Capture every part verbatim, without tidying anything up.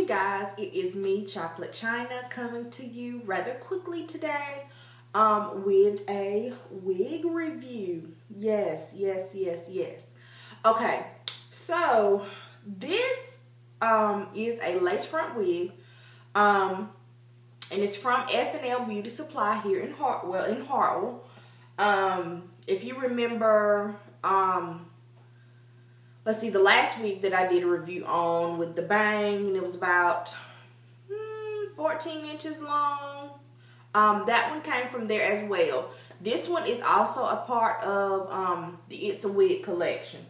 you guys, it is me, Chocolate China, coming to you rather quickly today um, with a wig review. Yes, yes, yes, yes. Okay, so this um, is a lace front wig, um, and it's from S and L Beauty Supply here in Hartwell. In Hartwell, um, if you remember. Um, Let's see, the last wig that I did a review on with the bang, and it was about mm, fourteen inches long. Um, that one came from there as well. This one is also a part of um, the It's a Weave collection.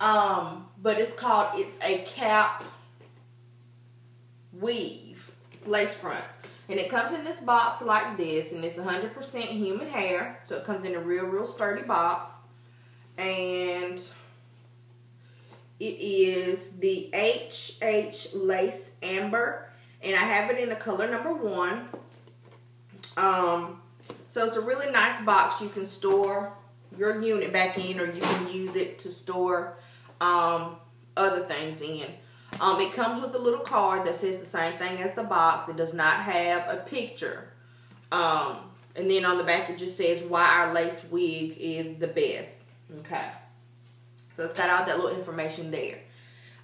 Um, but it's called It's a Cap Weave Lace Front. And it comes in this box like this, and it's one hundred percent human hair. So it comes in a real, real sturdy box. And it is the H H Lace Amber, and I have it in the color number one. Um, so it's a really nice box. You can store your unit back in, or you can use it to store um, other things in. Um, it comes with a little card that says the same thing as the box. It does not have a picture. Um, and then on the back it just says why our lace wig is the best. Okay, so it's got all that little information there.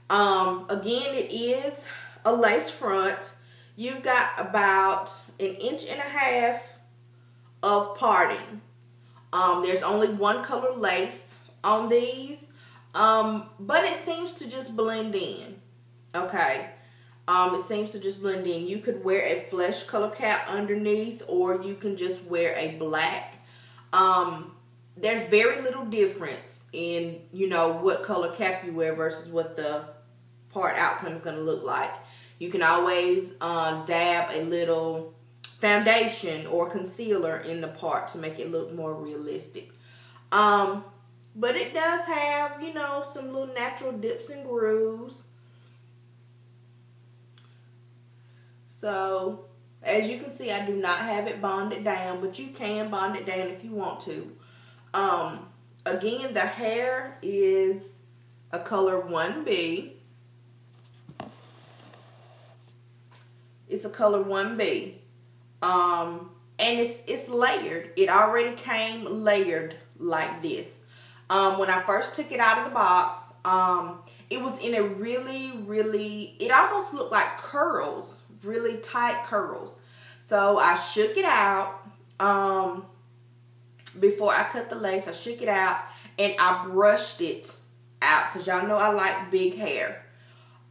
Um, again, it is a lace front. You've got about an inch and a half of parting. Um, there's only one color lace on these, um, but it seems to just blend in. Okay, um, it seems to just blend in. You could wear a flesh color cap underneath, or you can just wear a black. Um, There's very little difference in, you know, what color cap you wear versus what the part outcome is going to look like. You can always uh, dab a little foundation or concealer in the part to make it look more realistic. Um, but it does have, you know, some little natural dips and grooves. So, as you can see, I do not have it bonded down, but you can bond it down if you want to. Um, again, the hair is a color one B. It's a color one B. Um, and it's, it's layered. It already came layered like this. Um, when I first took it out of the box, um, it was in a really, really, it almost looked like curls, really tight curls. So I shook it out. Um, Before I cut the lace, I shook it out and I brushed it out because y'all know I like big hair.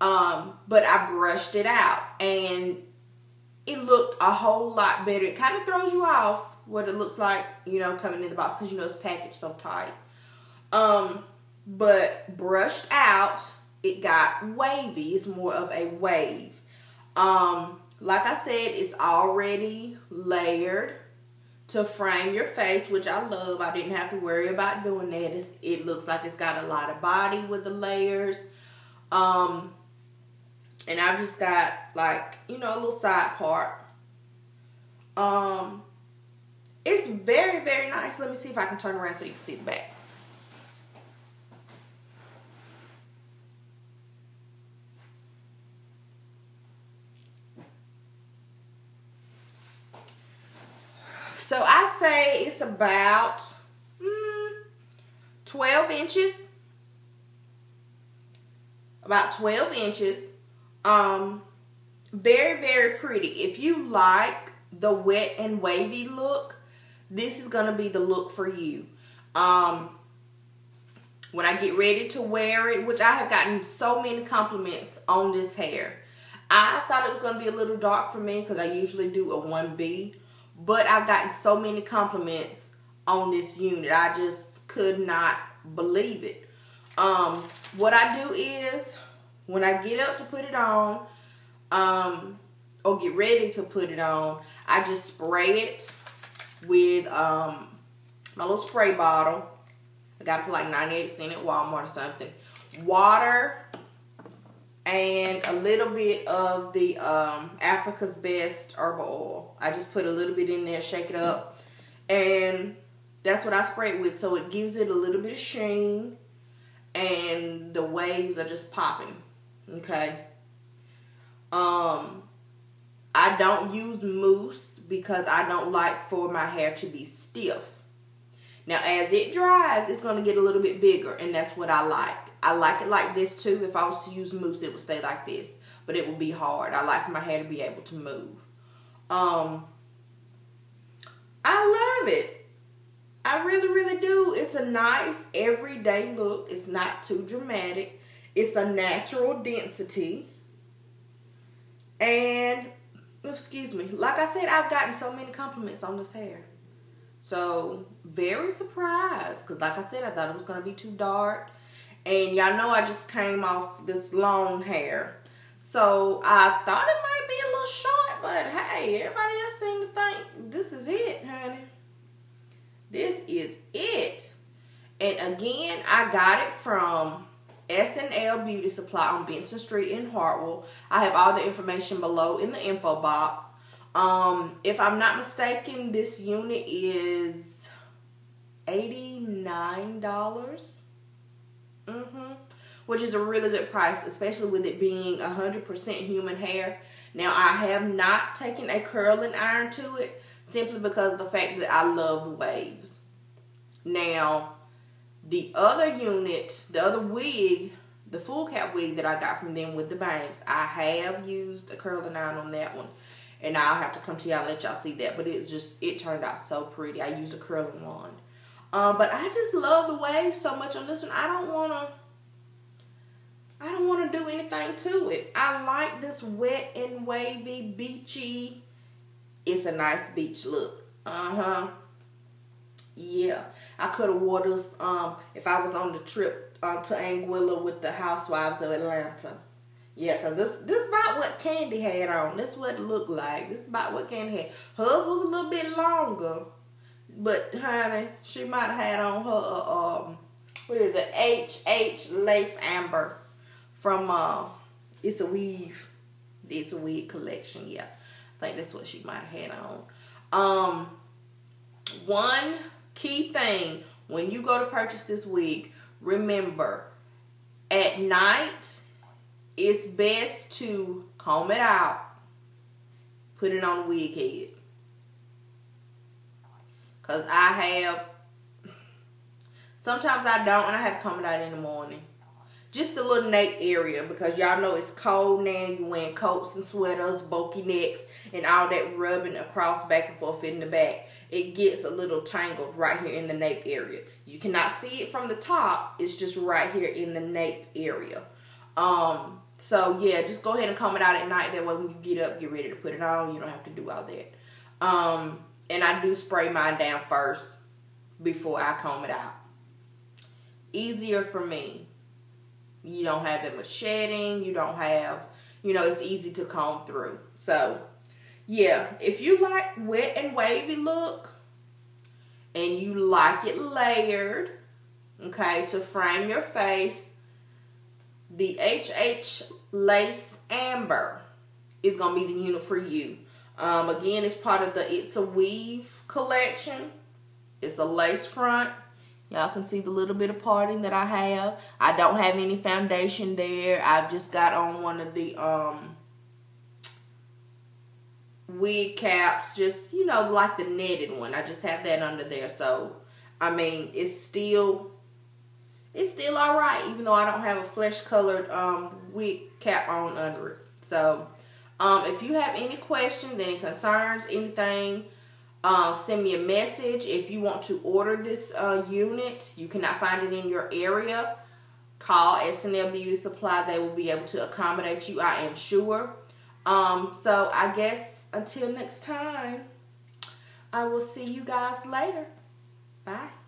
Um, but I brushed it out and it looked a whole lot better. It kind of throws you off what it looks like, you know, coming in the box because you know it's packaged so tight. Um, but brushed out, it got wavy. It's more of a wave. Um, like I said, it's already layered to frame your face, which I love. I didn't have to worry about doing that. It's, it looks like it's got a lot of body with the layers. Um, and I've just got like, you know, a little side part. Um, it's very, very nice. Let me see if I can turn around so you can see the back. So I say it's about mm, twelve inches, about twelve inches. Um, very, very pretty. If you like the wet and wavy look, this is going to be the look for you. Um, when I get ready to wear it, which I have gotten so many compliments on this hair. I thought it was going to be a little dark for me because I usually do a one B. But I've gotten so many compliments on this unit. I just could not believe it. Um, what I do is when I get up to put it on um, or get ready to put it on, I just spray it with um, my little spray bottle. I got it for like ninety-eight cents at Walmart or something. Water and a little bit of the um, Africa's Best Herbal Oil. I just put a little bit in there, shake it up, and that's what I spray it with. So it gives it a little bit of sheen, and the waves are just popping, okay? Um, I don't use mousse because I don't like for my hair to be stiff. Now, as it dries, it's going to get a little bit bigger, and that's what I like. I like it like this, too. If I was to use mousse, it would stay like this, but it would be hard. I like for my hair to be able to move. Um, I love it. I really, really do. It's a nice, everyday look. It's not too dramatic. It's a natural density. And, excuse me, like I said, I've gotten so many compliments on this hair. So, very surprised, because like I said, I thought it was going to be too dark. And y'all know I just came off this long hair. So, I thought it might be a little short, but hey, everybody else seemed to think this is it, honey. This is it. And again, I got it from S and L Beauty Supply on Benson Street in Hartwell. I have all the information below in the info box. Um, if I'm not mistaken, this unit is eighty-nine dollars, mm-hmm. Which is a really good price, especially with it being one hundred percent human hair. Now, I have not taken a curling iron to it simply because of the fact that I love waves. Now, the other unit, the other wig, the full cap wig that I got from them with the bangs, I have used a curling iron on that one. And I'll have to come to y'all and let y'all see that. But it's just, it turned out so pretty. I used a curling wand. Um, but I just love the wave so much on this one. I don't want to, I don't want to do anything to it. I like this wet and wavy, beachy. It's a nice beach look. Uh-huh. Yeah. I could have wore this um, if I was on the trip uh, to Anguilla with the Housewives of Atlanta. Yeah, because this, this is about what Candy had on. This is what it looked like. This is about what Candy had. Hers was a little bit longer. But, honey, she might have had on her, uh, um, what is it, H H Lace Amber from uh, It's a Weave. It's a Weave collection, yeah. I think that's what she might have had on. Um, one key thing, when you go to purchase this wig, remember, at night, it's best to comb it out, put it on the wig head. Because I have, sometimes I don't, and I have to comb it out in the morning. Just the little neck area, because y'all know it's cold now. You're wearing coats and sweaters, bulky necks, and all that rubbing across back and forth in the back. It gets a little tangled right here in the nape area. You cannot see it from the top. It's just right here in the nape area. Um, so yeah, just go ahead and comb it out at night. That way when you get up, get ready to put it on. You don't have to do all that. Um, and I do spray mine down first before I comb it out. Easier for me. You don't have that much shedding. You don't have, you know, it's easy to comb through. So yeah, if you like wet and wavy look and you like it layered, okay, to frame your face, the H H Lace Amber is going to be the unit for you. Um, again, it's part of the It's a Weave collection. It's a lace front. Y'all can see the little bit of parting that I have. I don't have any foundation there. I've just got on one of the um, wig caps. Just, you know, like the netted one. I just have that under there. So, I mean, it's still... It's still alright, even though I don't have a flesh-colored um, wig cap on under it. So, um, if you have any questions, any concerns, anything, uh, send me a message. If you want to order this uh, unit, you cannot find it in your area, call S and L Beauty Supply. They will be able to accommodate you, I am sure. Um, so, I guess until next time, I will see you guys later. Bye.